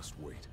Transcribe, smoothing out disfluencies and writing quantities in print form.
must wait.